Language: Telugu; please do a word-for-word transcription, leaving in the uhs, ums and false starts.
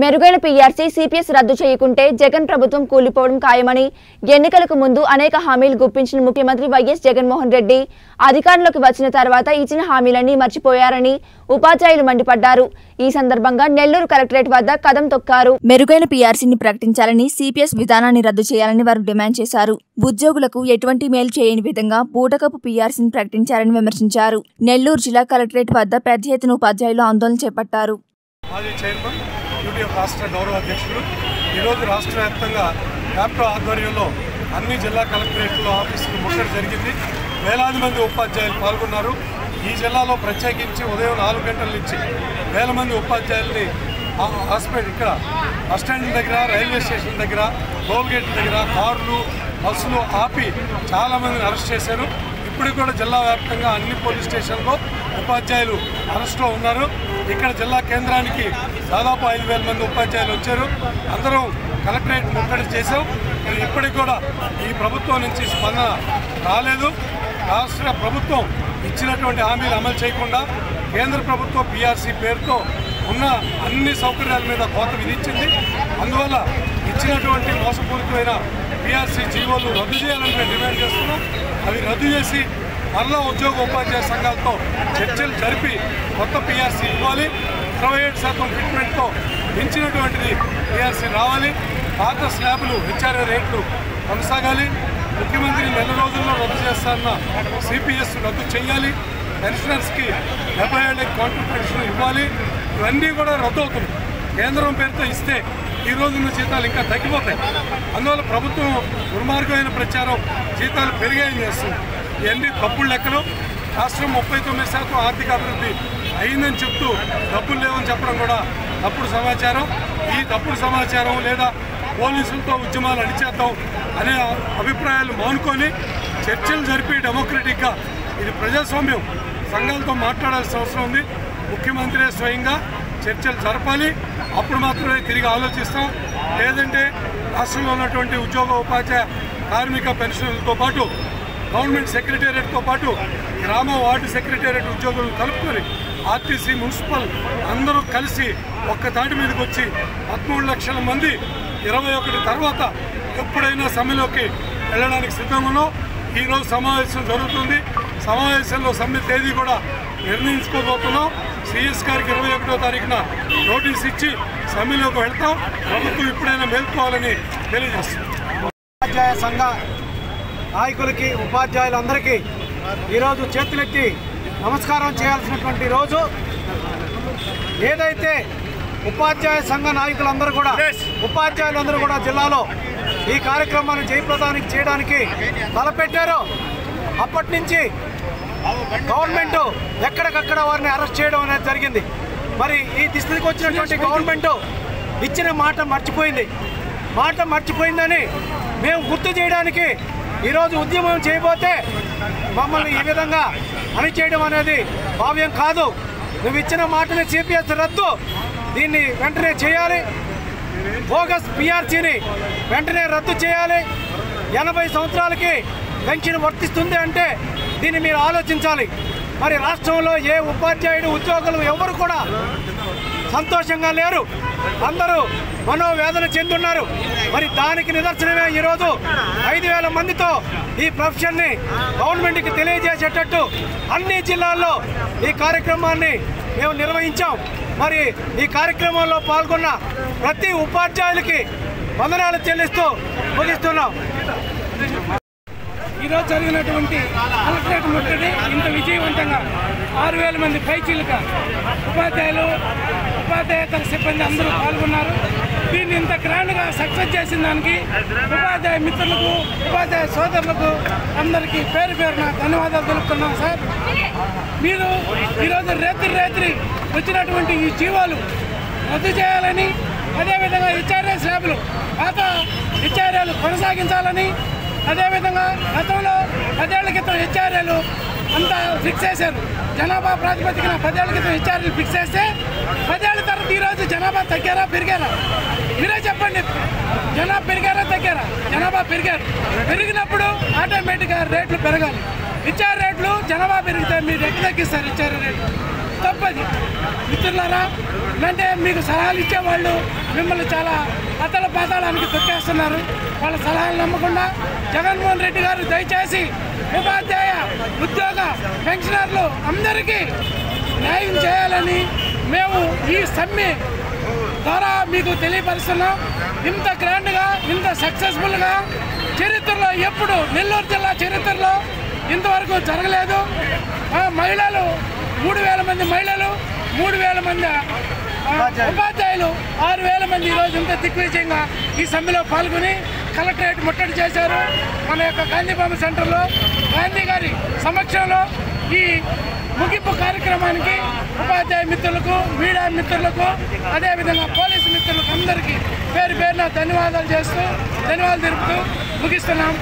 మెరుగైన పీఆర్సీ సిపిఎస్ రద్దు చేయకుంటే జగన్ ప్రభుత్వం కూలిపోవడం ఖాయమని ఎన్నికలకు ముందు అనేక హామీలు గుప్పించిన ముఖ్యమంత్రి వైఎస్ జగన్మోహన్ రెడ్డి అధికారంలోకి వచ్చిన తర్వాత ఇచ్చిన హామీలన్నీ మర్చిపోయారని ఉపాధ్యాయులు మండిపడ్డారు. ఈ సందర్భంగా నెల్లూరు కలెక్టరేట్ వద్ద కదం తొక్కారు. మెరుగైన పీఆర్సీని ప్రకటించాలని, సిపిఎస్ విధానాన్ని రద్దు చేయాలని వారు డిమాండ్ చేశారు. ఉద్యోగులకు ఎటువంటి మేలు చేయని విధంగా బూటకపు పీఆర్సీని ప్రకటించారని విమర్శించారు. నెల్లూరు జిల్లా కలెక్టరేట్ వద్ద పెద్ద ఎత్తున ఉపాధ్యాయులు ఆందోళన చేపట్టారు. రాష్ట్ర గౌరవ అధ్యక్షుడు ఈరోజు రాష్ట్ర వ్యాప్తంగా ల్యాప్టాప్ ఆధ్వర్యంలో అన్ని జిల్లా కలెక్టరేట్లో ఆఫీసులు ముట్టడి జరిగింది. వేలాది మంది ఉపాధ్యాయులు పాల్గొన్నారు. ఈ జిల్లాలో ప్రత్యేకించి ఉదయం నాలుగు గంటల నుంచి వేల మంది ఉపాధ్యాయుల్ని హాస్పిటల్ ఇక్కడ బస్ స్టాండ్ దగ్గర, రైల్వే స్టేషన్ దగ్గర, టోల్ గేట్ దగ్గర కార్లు బస్సులు ఆపి చాలామందిని అరెస్ట్ చేశారు. ఇప్పుడు కూడా జిల్లా వ్యాప్తంగా అన్ని పోలీస్ స్టేషన్లో ఉపాధ్యాయులు అరెస్ట్లో ఉన్నారు. ఇక్కడ జిల్లా కేంద్రానికి దాదాపు ఐదు వేల మంది ఉపాధ్యాయులు వచ్చారు. అందరూ కలెక్టరేట్ ముట్టడి చేశాం. ఇప్పటికి కూడా ఈ ప్రభుత్వం నుంచి స్పందన రాలేదు. రాష్ట్ర ప్రభుత్వం ఇచ్చినటువంటి హామీలు అమలు చేయకుండా కేంద్ర ప్రభుత్వం పీఆర్సీ పేరుతో ఉన్న అన్ని సౌకర్యాల మీద కోత విధించింది. అందువల్ల ఇచ్చినటువంటి మోసపూరితమైన పీఆర్సీ జీవోలు రద్దు చేయాలని మేము డిమాండ్ చేస్తున్నాం. అవి రద్దు చేసి మరలా ఉద్యోగ ఉపాధ్యాయ సంఘాలతో చర్చలు జరిపి కొత్త పీఆర్సీ ఇవ్వాలి. ఇరవై ఏడు శాతం ఫిట్మెంట్తో పెంచినటువంటిది పీఆర్సీ రావాలి. పాత స్లాబ్లు హెచ్ఆర్ఏ రేట్లు కొనసాగాలి. ముఖ్యమంత్రి నెల రోజుల్లో రద్దు చేస్తారన్న సిపిఎస్ రద్దు చేయాలి. పెన్షనర్స్కి డెబ్బై ఏళ్ళ కాంట్రిబ్యూషన్ ఇవ్వాలి. ఇవన్నీ కూడా రద్దు అవుతుంది. కేంద్రం పేరుతో ఇస్తే ఈ రోజున్న జీతాలు ఇంకా తగ్గిపోతాయి. అందువల్ల ప్రభుత్వం దుర్మార్గమైన ప్రచారం జీతాలు పెరిగాయని చేస్తుంది. ఇవన్నీ తప్పుడు లెక్కలు. రాష్ట్రం ముప్పై తొమ్మిది శాతం ఆర్థిక అభివృద్ధి అయిందని చెప్తూ డబ్బులు లేవని చెప్పడం కూడా తప్పుడు సమాచారం. ఈ తప్పుడు సమాచారం లేదా పోలీసులతో ఉద్యమాలు అణిచేద్దాం అనే అభిప్రాయాలు మానుకొని చర్చలు జరిపి డెమోక్రటిక్గా, ఇది ప్రజాస్వామ్యం, సంఘాలతో మాట్లాడాల్సిన అవసరం ఉంది. ముఖ్యమంత్రి స్వయంగా చర్చలు జరపాలి. అప్పుడు మాత్రమే తిరిగి ఆలోచిస్తాం. లేదంటే రాష్ట్రంలో ఉన్నటువంటి ఉద్యోగ ఉపాధ్యాయ కార్మిక పెన్షన్లతో పాటు గవర్నమెంట్ సెక్రటేరియట్తో పాటు గ్రామ వార్డు సెక్రటేరియట్ ఉద్యోగులను కలుపుకొని ఆర్టీసీ మున్సిపల్ అందరూ కలిసి ఒక్కదాటి మీదకి వచ్చి పదమూడు లక్షల మంది ఇరవై ఒకటి తర్వాత ఎప్పుడైనా సమ్మెలోకి వెళ్ళడానికి సిద్ధంగానో ఈరోజు సమావేశం జరుగుతుంది. సమావేశంలో సమ్మె తేదీ కూడా నిర్ణయించుకోబోతున్నాం. సిఎస్ గారికి ఇరవై ఒకటో తారీఖున నోటీస్ ఇచ్చి సమ్మెలోకి వెళ్తాం. ప్రభుత్వం ఎప్పుడైనా మేల్కోవాలని తెలియజేస్తుంది. ఉపాధ్యాయ సంఘ నాయకులకి, ఉపాధ్యాయులందరికీ ఈరోజు చేతులెత్తి నమస్కారం చేయాల్సినటువంటి రోజు. ఏదైతే ఉపాధ్యాయ సంఘ నాయకులందరూ కూడా ఉపాధ్యాయులందరూ కూడా జిల్లాలో ఈ కార్యక్రమాన్ని జయప్రదానికి చేయడానికి తలపెట్టారో అప్పటి నుంచి గవర్నమెంటు ఎక్కడికక్కడ వారిని అరెస్ట్ చేయడం అనేది జరిగింది. మరి ఈ దిశకు వచ్చినటువంటి గవర్నమెంటు ఇచ్చిన మాట మర్చిపోయింది. మాట మర్చిపోయిందని మేము గుర్తు చేయడానికి ఈరోజు ఉద్యమం చేయబోతే మమ్మల్ని ఈ విధంగా అణిచేయడం అనేది భావ్యం కాదు. నువ్వు ఇచ్చిన మాటని, సిపిఎస్ రద్దు దీన్ని వెంటనే చేయాలి. బోగస్ పీఆర్సీని వెంటనే రద్దు చేయాలి. ఎనభై సంవత్సరాలకి పెన్షన్ వర్తిస్తుంది అంటే దీన్ని మీరు ఆలోచించాలి. మరి రాష్ట్రంలో ఏ ఉపాధ్యాయుడు ఉద్యోగులు ఎవరు కూడా సంతోషంగా లేరు. అందరూ మనోవేదన చెందుతున్నారు. మరి దానికి నిదర్శనమే ఈరోజు ఐదు వేల మందితో ఈ ప్రొఫెషన్ని గవర్నమెంట్కి తెలియజేసేటట్టు అన్ని జిల్లాల్లో ఈ కార్యక్రమాన్ని మేము నిర్వహించాం. మరి ఈ కార్యక్రమంలో పాల్గొన్న ప్రతి ఉపాధ్యాయులకి వందనాలు చెల్లిస్తూ ముగిస్తున్నాం. ఈరోజు జరిగినటువంటి కలెక్టరేట్ ముట్టడి ఇంత విజయవంతంగా ఆరు వేల మంది పైచీలుక ఉపాధ్యాయులు, ఉపాధ్యాయేతర సిబ్బంది అందరూ పాల్గొన్నారు. దీన్ని ఇంత గ్రాండ్గా సక్సెస్ చేసిన దానికి ఉపాధ్యాయ మిత్రులకు, ఉపాధ్యాయ సోదరులకు అందరికీ పేరు పేరున ధన్యవాదాలు తెలుపుతున్నాం సార్. మీరు ఈరోజు రాత్రి రాత్రి వచ్చినటువంటి ఈ జీవాలు రద్దు చేయాలని, అదేవిధంగా హెచ్ఆర్ఏ స్లాబ్లు పాత హెచ్ఆర్ఏలు కొనసాగించాలని, అదేవిధంగా గతంలో పదేళ్ల క్రితం హెచ్ఆర్ఏలు అంతా ఫిక్స్ చేశారు. జనాభా ప్రాతిపదికన పదేళ్ల క్రితం హెచ్ఆర్ఏలు ఫిక్స్ చేస్తే పదేళ్ల తర్వాత ఈరోజు జనాభా తగ్గారా పెరిగారా? మీరే చెప్పండి. జనాభా పెరిగారా తగ్గారా? జనాభా పెరిగారు. పెరిగినప్పుడు ఆటోమేటిక్గా రేట్లు పెరగాలి. హెచ్ఆర్ రేట్లు జనాభా పెరిగితే మీరు ఎక్కడ తగ్గిస్తారు? హెచ్ఆర్ఏ రేట్లు తప్పది. మిత్రులారా, అంటే మీకు సలహాలు ఇచ్చేవాళ్ళు మిమ్మల్ని చాలా అతల పాతాళానికి తొక్కేస్తున్నారు. వాళ్ళ సలహాలు నమ్మకుండా జగన్మోహన్ రెడ్డి గారు దయచేసి ఉపాధ్యాయ ఉద్యోగ పెన్షనర్లు అందరికీ న్యాయం చేయాలని మేము ఈ సమ్మె ద్వారా మీకు తెలియపరుస్తున్నాం. ఇంత గ్రాండ్గా, ఇంత సక్సెస్ఫుల్గా చరిత్రలో ఎప్పుడు నెల్లూరు జిల్లా చరిత్రలో ఇంతవరకు జరగలేదు. మహిళలు మూడు వేల మంది మహిళలు మూడు వేల మంది ఉపాధ్యాయులు ఆరు వేల మంది ఈరోజు ఇంత దిగ్విజయంగా ఈ సమ్మెలో పాల్గొని కలెక్టరేట్ ముట్టడి చేశారు. మన యొక్క గాంధీభామ సెంటర్లో గాంధీ గారి సమక్షంలో ఈ ముగింపు కార్యక్రమానికి ఉపాధ్యాయ మిత్రులకు, మీడియా మిత్రులకు, అదేవిధంగా పోలీసు మిత్రులకు అందరికీ పేరు పేరున ధన్యవాదాలు చేస్తూ ధన్యవాదాలు తెలుపుతూ ముగిస్తున్నాం.